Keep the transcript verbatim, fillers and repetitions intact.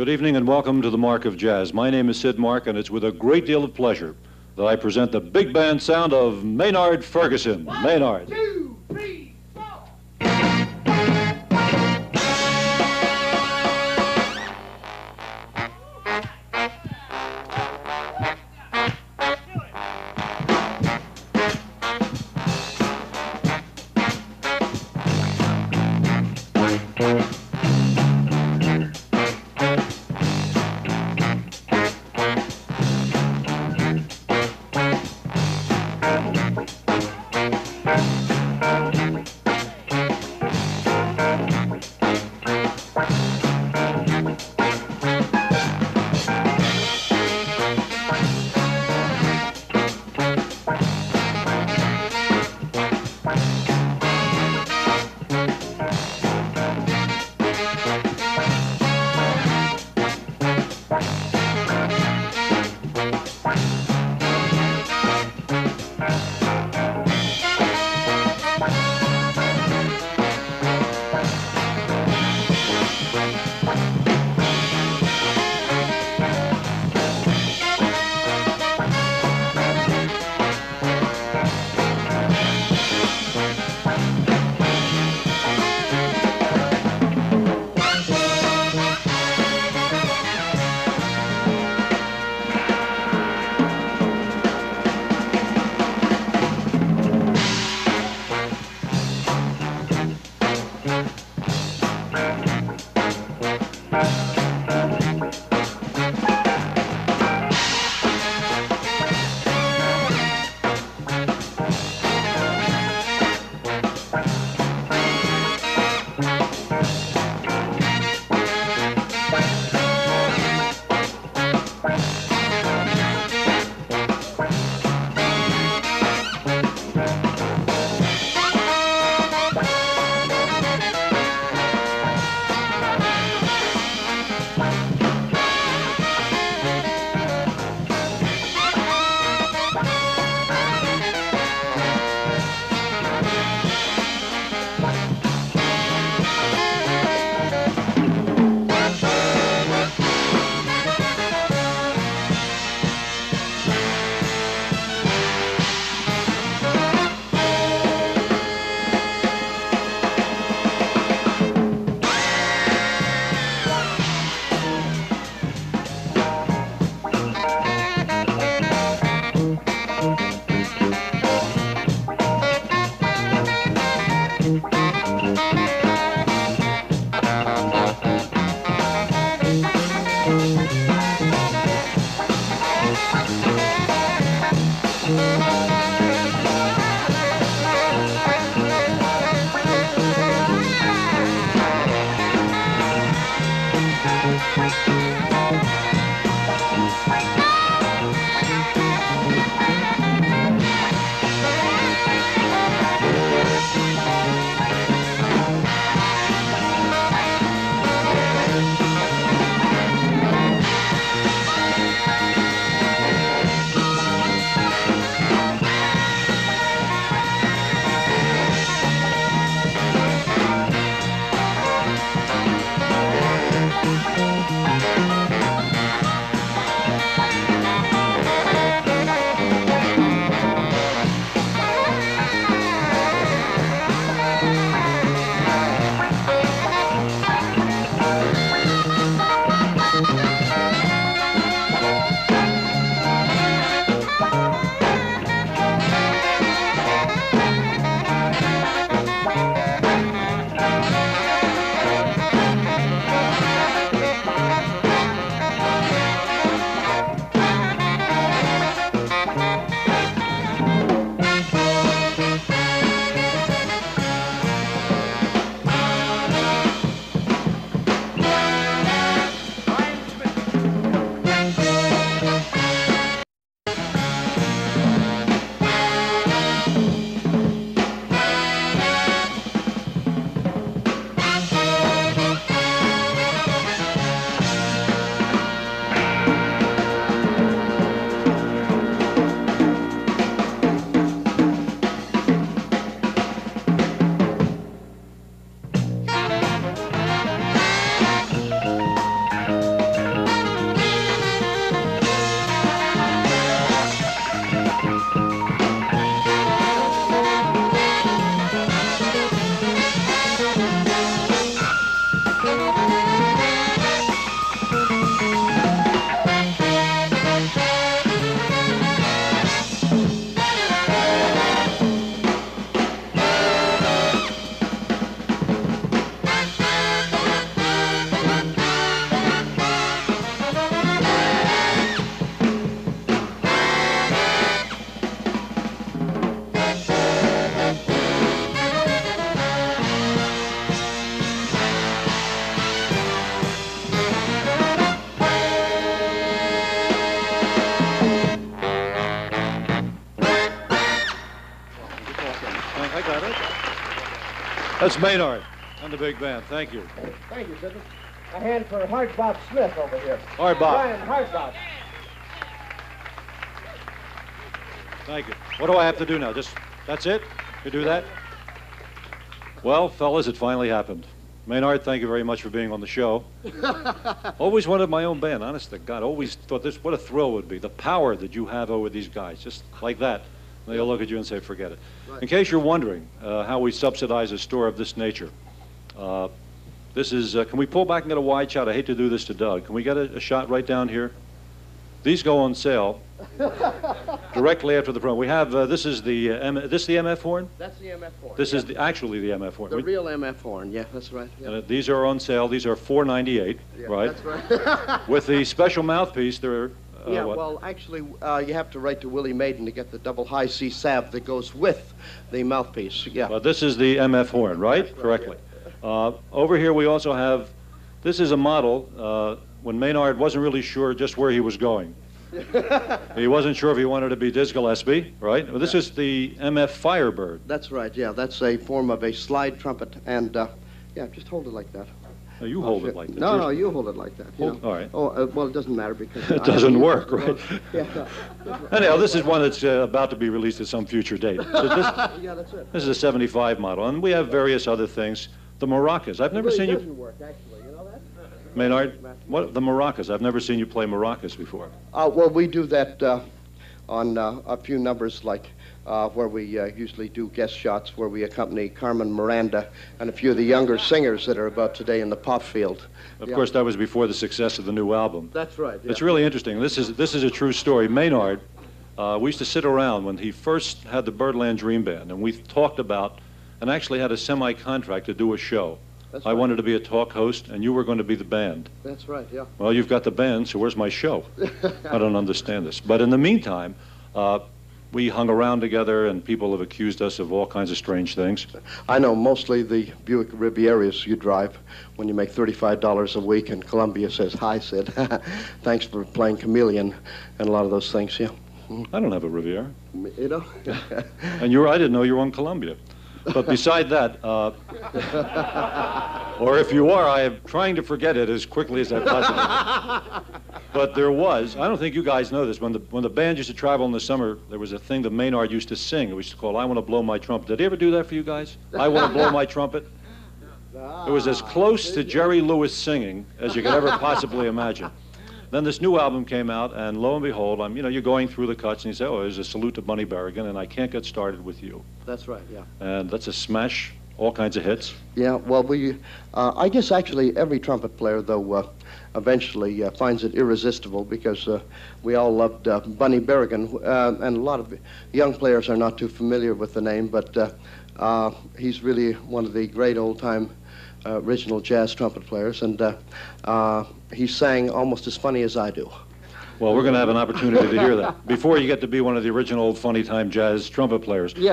Good evening and welcome to the Mark of Jazz. My name is Sid Mark, and it's with a great deal of pleasure that I present the big band sound of Maynard Ferguson. One, Maynard. Two, three. Thank you. That's Maynard and the big band. Thank you. Thank you, Sidney. A hand for Hard Bob Smith over here. Hard Bob. Brian Hard Bob. Thank you. What do I have to do now? Just, that's it? You do that? Well, fellas, it finally happened. Maynard, thank you very much for being on the show. Always wanted my own band, honest to God. Always thought this, what a thrill it would be. The power that you have over these guys, just like that. And they'll look at you and say, forget it. Right. In case you're wondering uh, how we subsidize a store of this nature, uh, this is, uh, can we pull back and get a wide shot? I hate to do this to Doug. Can we get a, a shot right down here? These go on sale directly after the program. We have, uh, this is the, uh, M this the M F horn? That's the M F horn. This yeah. is the, actually the M F horn. The we, real M F horn, yeah, that's right. Yeah. And, uh, these are on sale. These are four ninety-eight, yeah, right? That's right. With the special mouthpiece, they're... Uh, yeah, what? Well, actually, uh, you have to write to Willie Maiden to get the double high C salve that goes with the mouthpiece, yeah. Well, this is the M F horn, right? That's right. Correctly. Yeah. Uh, over here we also have, this is a model uh, when Maynard wasn't really sure just where he was going. He wasn't sure if he wanted to be Diz Gillespie, right? Well, this yeah. is the M F Firebird. That's right, yeah. That's a form of a slide trumpet, and uh, yeah, just hold it like that. No, you hold oh, it like that. No, no, you hold it like that. You hold, all right. Oh, uh, well, it doesn't matter because... it doesn't I, work, right? Yeah, no, doesn't anyhow, this is one that's uh, about to be released at some future date. So this, yeah, that's it. This is a seventy-five model, and we have various other things. The maracas. I've never really seen you... It doesn't work, actually. You know that? Maynard, what, the maracas. I've never seen you play maracas before. Uh, well, we do that uh, on uh, a few numbers like... Uh, where we uh, usually do guest shots, where we accompany Carmen Miranda and a few of the younger singers that are about today in the pop field. Of yeah. course, that was before the success of the new album. That's right. Yeah. It's really interesting. This is, this is a true story. Maynard, uh, we used to sit around when he first had the Birdland Dream Band, and we talked about, and actually had a semi-contract to do a show. That's I right. wanted to be a talk host, and you were going to be the band. That's right, yeah. Well, you've got the band, so where's my show? I don't understand this. But in the meantime, uh, we hung around together, and people have accused us of all kinds of strange things. I know, mostly the Buick Rivieras you drive when you make thirty-five dollars a week, and Columbia says, hi, Sid. Thanks for playing Chameleon and a lot of those things, yeah. I don't have a Riviera. You know? And you're, I didn't know you were on Columbia. But beside that, uh, or if you are, I am trying to forget it as quickly as I possibly can. But there was, I don't think you guys know this, when the, when the band used to travel in the summer, there was a thing that Maynard used to sing. It was called, I Want to Blow My Trumpet. Did he ever do that for you guys? I Want to Blow My Trumpet? It was as close to Jerry Lewis singing as you could ever possibly imagine. Then this new album came out, and lo and behold, I'm, you know, you're going through the cuts, and you say, oh, there's a salute to Bunny Berrigan, and I Can't Get Started With You. That's right, yeah. And that's a smash, all kinds of hits. Yeah, well, we, uh, I guess actually every trumpet player, though, uh, eventually uh, finds it irresistible because uh, we all loved uh, Bunny Berrigan, uh, and a lot of young players are not too familiar with the name, but uh, uh, he's really one of the great old-time Uh, original jazz trumpet players, and uh, uh, he sang almost as funny as I do. Well, we're going to have an opportunity to hear that before you get to be one of the original old funny time jazz trumpet players. Yeah,